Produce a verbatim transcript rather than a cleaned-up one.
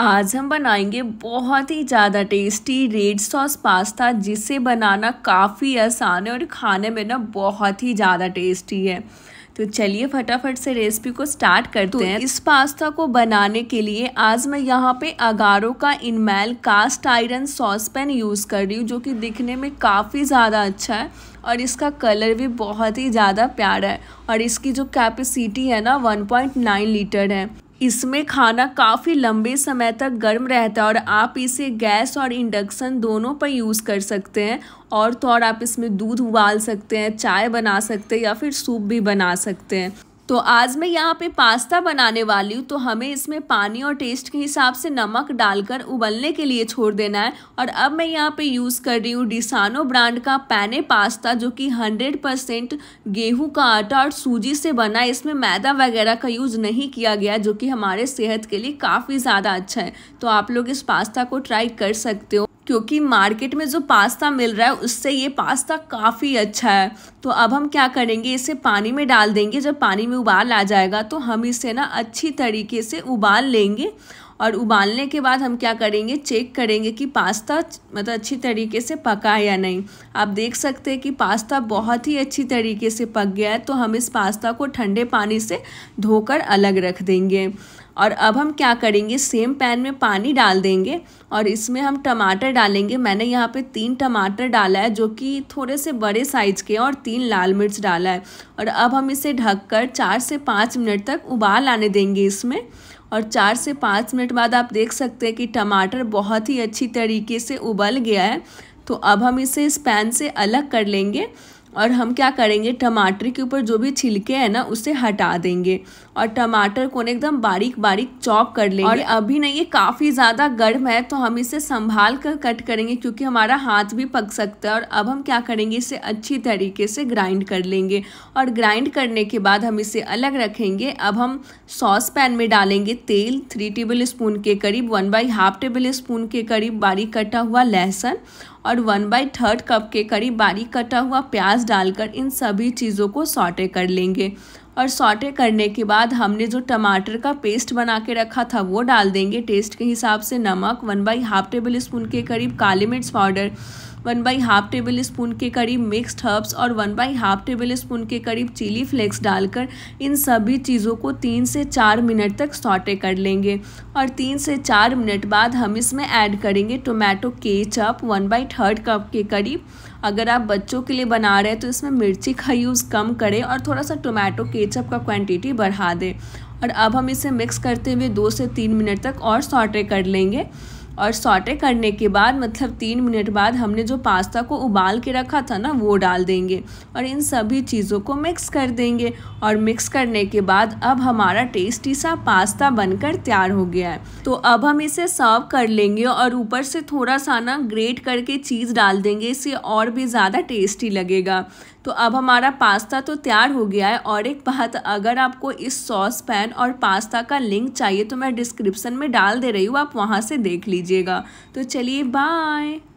आज हम बनाएंगे बहुत ही ज़्यादा टेस्टी रेड सॉस पास्ता, जिसे बनाना काफ़ी आसान है और खाने में ना बहुत ही ज़्यादा टेस्टी है। तो चलिए फटाफट से रेसिपी को स्टार्ट करते हैं। इस पास्ता को बनाने के लिए आज मैं यहाँ पे अगारो का enamel cast iron sauce pan use कर रही हूँ, जो कि दिखने में काफ़ी ज़्यादा अच्छा है और इसका कलर भी बहुत ही ज़्यादा प्यारा है। और इसकी जो कैपेसिटी है ना वन पॉइंट नाइन लीटर है। इसमें खाना काफ़ी लंबे समय तक गर्म रहता है और आप इसे गैस और इंडक्शन दोनों पर यूज़ कर सकते हैं। और तो और आप इसमें दूध उबाल सकते हैं, चाय बना सकते हैं या फिर सूप भी बना सकते हैं। तो आज मैं यहाँ पे पास्ता बनाने वाली हूँ, तो हमें इसमें पानी और टेस्ट के हिसाब से नमक डालकर उबलने के लिए छोड़ देना है। और अब मैं यहाँ पे यूज़ कर रही हूँ डिसानो ब्रांड का पैने पास्ता, जो कि हंड्रेड परसेंट गेहूँ का आटा और सूजी से बना है। इसमें मैदा वगैरह का यूज़ नहीं किया गया, जो कि हमारे सेहत के लिए काफ़ी ज़्यादा अच्छा है। तो आप लोग इस पास्ता को ट्राई कर सकते हो, क्योंकि मार्केट में जो पास्ता मिल रहा है उससे ये पास्ता काफ़ी अच्छा है। तो अब हम क्या करेंगे, इसे पानी में डाल देंगे। जब पानी में उबाल आ जाएगा तो हम इसे ना अच्छी तरीके से उबाल लेंगे। और उबालने के बाद हम क्या करेंगे, चेक करेंगे कि पास्ता मतलब अच्छी तरीके से पका है या नहीं। आप देख सकते हैं कि पास्ता बहुत ही अच्छी तरीके से पक गया है। तो हम इस पास्ता को ठंडे पानी से धोकर अलग रख देंगे। और अब हम क्या करेंगे, सेम पैन में पानी डाल देंगे और इसमें हम टमाटर डालेंगे। मैंने यहाँ पे तीन टमाटर डाला है, जो कि थोड़े से बड़े साइज़ के, और तीन लाल मिर्च डाला है। और अब हम इसे ढककर चार से पाँच मिनट तक उबाल आने देंगे इसमें। और चार से पाँच मिनट बाद आप देख सकते हैं कि टमाटर बहुत ही अच्छी तरीके से उबल गया है। तो अब हम इसे इस पैन से अलग कर लेंगे। और हम क्या करेंगे, टमाटर के ऊपर जो भी छिलके हैं ना उसे हटा देंगे और टमाटर को एकदम बारीक बारीक चॉप कर लेंगे। और अभी नहीं, ये काफ़ी ज़्यादा गर्म है, तो हम इसे संभाल कर कट करेंगे, क्योंकि हमारा हाथ भी पक सकता है। और अब हम क्या करेंगे, इसे अच्छी तरीके से ग्राइंड कर लेंगे। और ग्राइंड करने के बाद हम इसे अलग रखेंगे। अब हम सॉस पैन में डालेंगे तेल, थ्री टेबल स्पून के करीब, one by half tablespoon के करीब बारीक कटा हुआ लहसुन और वन बाई थर्ड कप के करीब बारीक कटा हुआ प्याज डालकर इन सभी चीज़ों को सॉटे कर लेंगे। और सॉटे करने के बाद हमने जो टमाटर का पेस्ट बना के रखा था वो डाल देंगे। टेस्ट के हिसाब से नमक, one by half tablespoon के करीब काली मिर्च powder, one by half tablespoon के करीब मिक्स्ड हर्ब्स और one by half tablespoon के करीब चिली फ्लेक्स डालकर इन सभी चीज़ों को तीन से चार मिनट तक सॉटे कर लेंगे। और तीन से चार मिनट बाद हम इसमें ऐड करेंगे tomato ketchup, one by third cup के करीब। अगर आप बच्चों के लिए बना रहे हैं तो इसमें मिर्ची का यूज़ कम करें और थोड़ा सा टोमेटो केचप का क्वांटिटी बढ़ा दें। और अब हम इसे मिक्स करते हुए दो से तीन मिनट तक और सॉटे कर लेंगे। और सॉटे करने के बाद मतलब तीन मिनट बाद हमने जो पास्ता को उबाल के रखा था ना वो डाल देंगे और इन सभी चीज़ों को मिक्स कर देंगे। और मिक्स करने के बाद अब हमारा टेस्टी सा पास्ता बनकर तैयार हो गया है। तो अब हम इसे सर्व कर लेंगे और ऊपर से थोड़ा सा ना ग्रेट करके चीज़ डाल देंगे, इससे और भी ज़्यादा टेस्टी लगेगा। तो अब हमारा पास्ता तो तैयार हो गया है। और एक बात, अगर आपको इस सॉस पैन और पास्ता का लिंक चाहिए तो मैं डिस्क्रिप्शन में डाल दे रही हूँ, आप वहाँ से देख लीजिए। तो चलिए बाय।